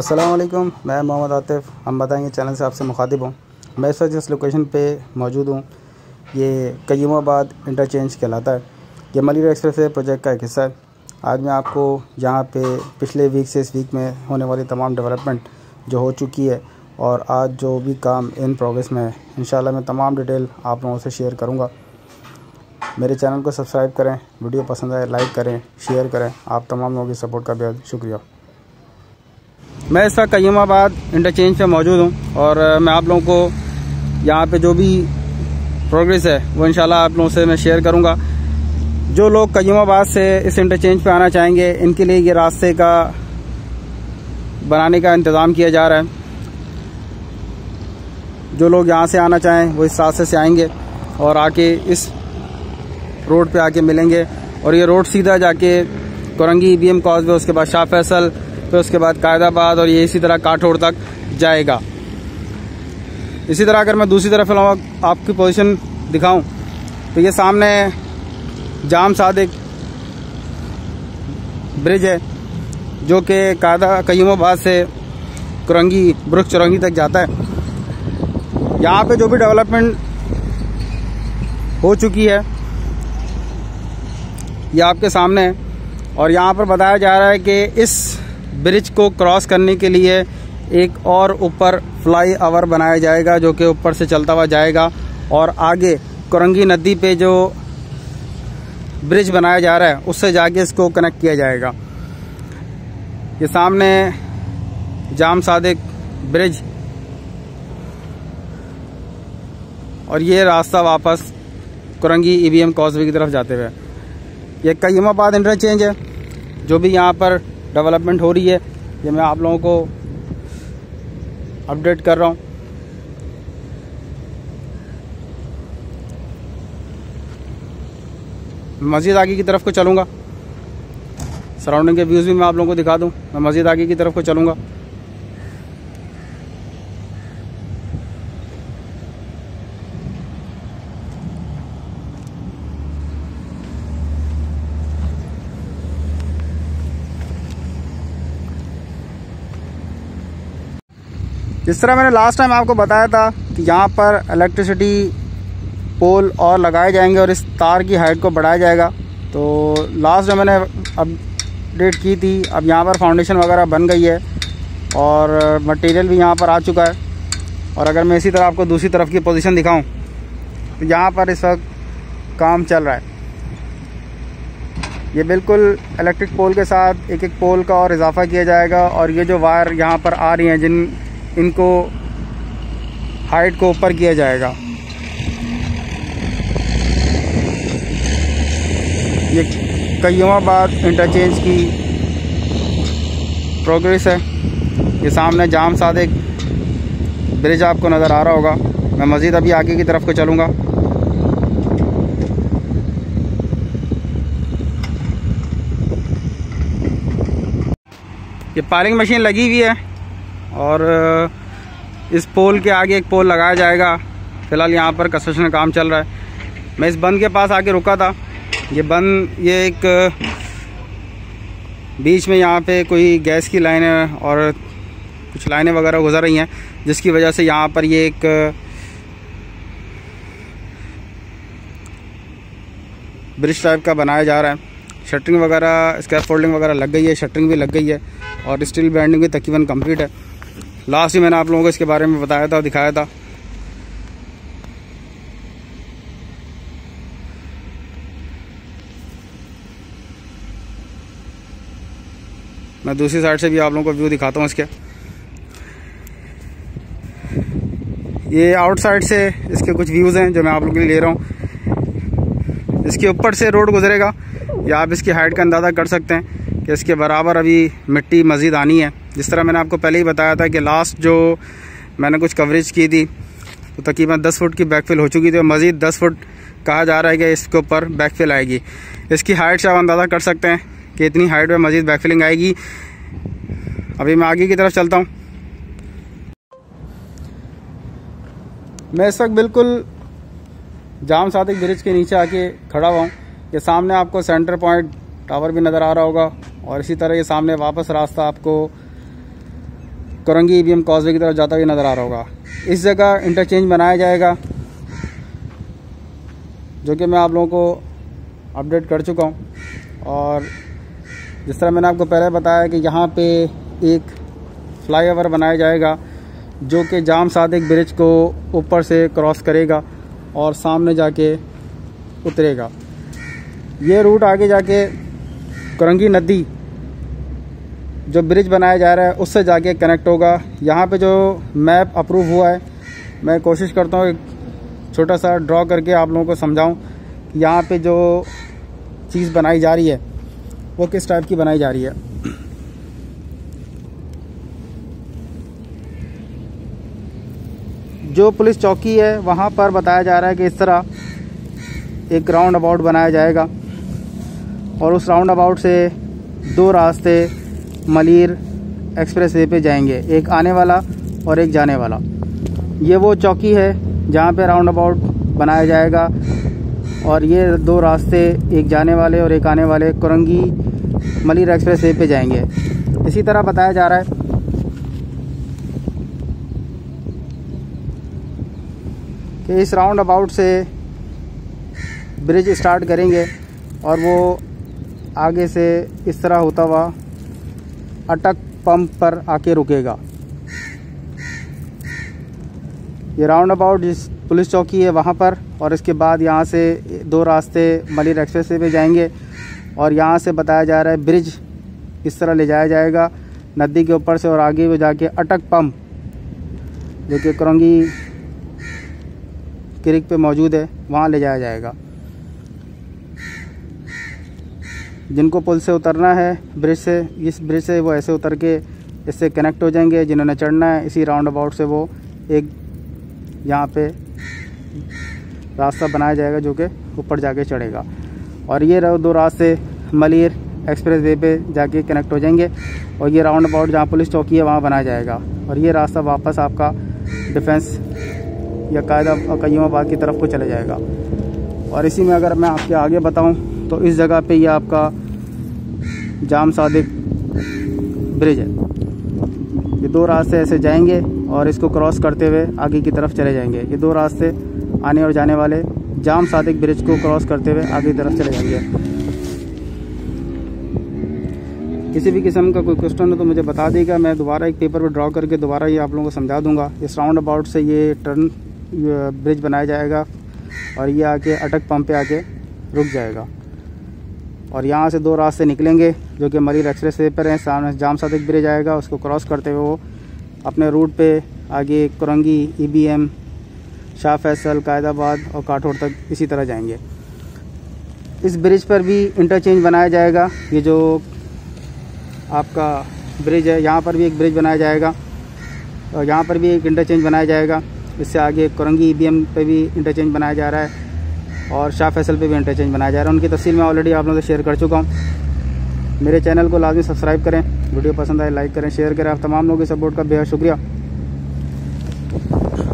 अस्सलाम वालेकुम, मैं मोहम्मद आतिफ़ हम बताएंगे चैनल से आपसे मुखातिब हूँ। मैं इस वक्त जिस लोकेशन पे मौजूद हूँ ये क़यूमाबाद इंटरचेंज कहलाता है। ये मलीर एक्सप्रेसवे प्रोजेक्ट का एक हिस्सा है। आज मैं आपको यहाँ पे पिछले वीक से इस वीक में होने वाली तमाम डेवलपमेंट जो हो चुकी है और आज जो भी काम इन प्रोग्रेस में है, इंशाल्लाह मैं तमाम डिटेल आप लोगों से शेयर करूँगा। मेरे चैनल को सब्सक्राइब करें, वीडियो पसंद आए लाइक करें, शेयर करें। आप तमाम लोगों की सपोर्ट का बेहद शुक्रिया। मैं इस वक्त क़यूमाबाद इंटरचेंज पे मौजूद हूँ और मैं आप लोगों को यहाँ पे जो भी प्रोग्रेस है वो इंशाल्लाह आप लोगों से मैं शेयर करूँगा। जो लोग क़यूमाबाद से इस इंटरचेंज पे आना चाहेंगे इनके लिए ये रास्ते का बनाने का इंतज़ाम किया जा रहा है। जो लोग यहाँ से आना चाहें वो इस रास्ते से आएंगे और आके इस रोड पे आके मिलेंगे और ये रोड सीधा जाके कोरंगी EBM कॉजवे, उसके बाद शाह फैसल, फिर उसके बाद कायदाबाद और ये इसी तरह काठोड़ तक जाएगा। इसी तरह अगर मैं दूसरी तरफ आपकी पोजीशन दिखाऊं तो ये सामने जाम सादिक ब्रिज है जो कि कायदा क़यूमाबाद से कोरंगी ब्रुक चुरंगी तक जाता है। यहाँ पे जो भी डेवलपमेंट हो चुकी है ये आपके सामने है और यहाँ पर बताया जा रहा है कि इस ब्रिज को क्रॉस करने के लिए एक और ऊपर फ्लाई ओवर बनाया जाएगा जो कि ऊपर से चलता हुआ जाएगा और आगे कोरंगी नदी पे जो ब्रिज बनाया जा रहा है उससे जाके इसको कनेक्ट किया जाएगा। ये सामने जाम सादिक ब्रिज और ये रास्ता वापस कोरंगी EBM कॉजवे की तरफ जाते हुए ये क़यूमाबाद इंटरचेंज है। जो भी यहाँ पर डेवलपमेंट हो रही है ये मैं आप लोगों को अपडेट कर रहा हूँ। मज़ीद आगे की तरफ को चलूँगा, सराउंडिंग के व्यूज़ भी मैं आप लोगों को दिखा दूँ। मैं मज़ीद आगे की तरफ को चलूँगा। जिस तरह मैंने लास्ट टाइम आपको बताया था कि यहाँ पर इलेक्ट्रिसिटी पोल और लगाए जाएंगे और इस तार की हाइट को बढ़ाया जाएगा। तो लास्ट जो मैंने अपडेट की थी, अब यहाँ पर फाउंडेशन वगैरह बन गई है और मटेरियल भी यहाँ पर आ चुका है। और अगर मैं इसी तरह आपको दूसरी तरफ की पोजीशन दिखाऊं तो यहाँ पर इस वक्त काम चल रहा है। ये बिल्कुल इलेक्ट्रिक पोल के साथ एक एक पोल का और इजाफा किया जाएगा और ये जो वायर यहाँ पर आ रही हैं जिन इनको हाइट को ऊपर किया जाएगा। ये क़यूमाबाद इंटरचेंज की प्रोग्रेस है। ये सामने जाम सादिक ब्रिज आपको नज़र आ रहा होगा। मैं मज़ीद अभी आगे की तरफ को चलूँगा। ये पारिंग मशीन लगी हुई है और इस पोल के आगे एक पोल लगाया जाएगा। फ़िलहाल यहाँ पर कंस्ट्रक्शन का काम चल रहा है। मैं इस बंद के पास आके रुका था। ये बंद ये एक बीच में यहाँ पे कोई गैस की लाइनें और कुछ लाइनें वगैरह गुजर रही हैं जिसकी वजह से यहाँ पर ये एक ब्रिज टाइप का बनाया जा रहा है। शटरिंग वगैरह स्कैफोल्डिंग वगैरह लग गई है, शटरिंग भी लग गई है और स्टील बैंडिंग भी तकरीबन कम्प्लीट है। लास्ट ही मैंने आप लोगों को इसके बारे में बताया था, दिखाया था। मैं दूसरी साइड से भी आप लोगों को व्यू दिखाता हूँ इसके। ये आउटसाइड से इसके कुछ व्यूज़ हैं जो मैं आप लोगों के लिए ले रहा हूँ। इसके ऊपर से रोड गुजरेगा या आप इसकी हाइट का अंदाज़ा कर सकते हैं कि इसके बराबर अभी मिट्टी मज़ीद आनी है। जिस तरह मैंने आपको पहले ही बताया था कि लास्ट जो मैंने कुछ कवरेज की थी तो तकरीबन 10 फुट की बैकफिल हो चुकी थी और मज़ीद 10 फुट कहा जा रहा है कि इसके ऊपर बैकफिल आएगी। इसकी हाइट से आप अंदाज़ा कर सकते हैं कि इतनी हाइट में मज़ीद बैकफिलिंग आएगी। अभी मैं आगे की तरफ चलता हूँ। मैं इस वक्त बिल्कुल जाम सादिक ब्रिज के नीचे आके खड़ा हुआ हूँ। ये सामने आपको सेंटर पॉइंट टावर भी नज़र आ रहा होगा और इसी तरह ये सामने वापस रास्ता आपको कोरंगी EBM कॉजवे की तरफ जाता हुआ नज़र आ रहा होगा। इस जगह इंटरचेंज बनाया जाएगा, जो कि मैं आप लोगों को अपडेट कर चुका हूं। और जिस तरह मैंने आपको पहले बताया कि यहां पे एक फ्लाईओवर बनाया जाएगा जो कि जाम सादिक ब्रिज को ऊपर से क्रॉस करेगा और सामने जाके उतरेगा। ये रूट आगे जाके कोरंगी नदी जो ब्रिज बनाया जा रहा है उससे जाके कनेक्ट होगा। यहाँ पे जो मैप अप्रूव हुआ है, मैं कोशिश करता हूँ एक छोटा सा ड्रॉ करके आप लोगों को समझाऊँ कि यहाँ पे जो चीज़ बनाई जा रही है वो किस टाइप की बनाई जा रही है। जो पुलिस चौकी है वहाँ पर बताया जा रहा है कि इस तरह एक राउंड अबाउट बनाया जाएगा और उस राउंड अबाउट से दो रास्ते मलीर एक्सप्रेसवे पे जाएंगे, एक आने वाला और एक जाने वाला। ये वो चौकी है जहाँ पे राउंड अबाउट बनाया जाएगा और ये दो रास्ते, एक जाने वाले और एक आने वाले, कोरंगी मलीर एक्सप्रेसवे पे जाएंगे। इसी तरह बताया जा रहा है। कि इस राउंड अबाउट से ब्रिज स्टार्ट करेंगे और वो आगे से इस तरह होता हुआ अटक पंप पर आके रुकेगा। ये राउंड अबाउट जिस पुलिस चौकी है वहाँ पर, और इसके बाद यहाँ से दो रास्ते मलीर एक्सप्रेसवे पे जाएंगे और यहाँ से बताया जा रहा है ब्रिज इस तरह ले जाया जाएगा नदी के ऊपर से और आगे वो जाके अटक पंप जो कि कोरंगी क्रीक पे मौजूद है वहाँ ले जाया जाएगा। जिनको पुल से उतरना है ब्रिज से, इस ब्रिज से वो ऐसे उतर के इससे कनेक्ट हो जाएंगे। जिन्होंने चढ़ना है इसी राउंड अबाउट से वो एक यहाँ पे रास्ता बनाया जाएगा जो कि ऊपर जाके चढ़ेगा और ये दो रास्ते मलीर एक्सप्रेसवे पे जाके कनेक्ट हो जाएंगे। और ये राउंड अबाउट जहाँ पुलिस चौकी है वहाँ बनाया जाएगा और ये रास्ता वापस आपका डिफेंस या कायदा क़यूमाबाद की तरफ को चला जाएगा। और इसी में अगर मैं आपके आगे बताऊँ तो इस जगह पे ये आपका जाम सादिक ब्रिज है। ये दो रास्ते ऐसे जाएंगे और इसको क्रॉस करते हुए आगे की तरफ चले जाएंगे। ये दो रास्ते आने और जाने वाले जाम सादिक ब्रिज को क्रॉस करते हुए आगे की तरफ चले जाएंगे। किसी भी किस्म का कोई क्वेश्चन हो तो मुझे बता दीजिएगा, मैं दोबारा एक पेपर पर ड्रॉ करके दोबारा ये आप लोगों को समझा दूंगा। इस राउंड अबाउट से ये टर्न ब्रिज बनाया जाएगा और ये आके अटक पंप पे आके रुक जाएगा और यहाँ से दो रास्ते निकलेंगे जो कि मलीर एक्सप्रेसवे पर हैं। सामने जाम सादिक ब्रिज आएगा, उसको क्रॉस करते हुए वो अपने रूट पे आगे कोरंगी EBM, शाह फैसल, कायदाबाद और काठौड़ तक इसी तरह जाएंगे। इस ब्रिज पर भी इंटरचेंज बनाया जाएगा। ये जो आपका ब्रिज है यहाँ पर भी एक ब्रिज बनाया जाएगा और यहाँ पर भी एक इंटरचेंज बनाया जाएगा। इससे आगे कोरंगी EBM पर भी इंटरचेंज बनाया जा रहा है और शाह फैसल पे भी इंटरचेंज बनाया जा रहा है। उनकी तफसील मैं ऑलरेडी आप लोगों से शेयर कर चुका हूँ। मेरे चैनल को लाजमी सब्सक्राइब करें, वीडियो पसंद आए लाइक करें, शेयर करें। आप तमाम लोगों की सपोर्ट का बेहद शुक्रिया।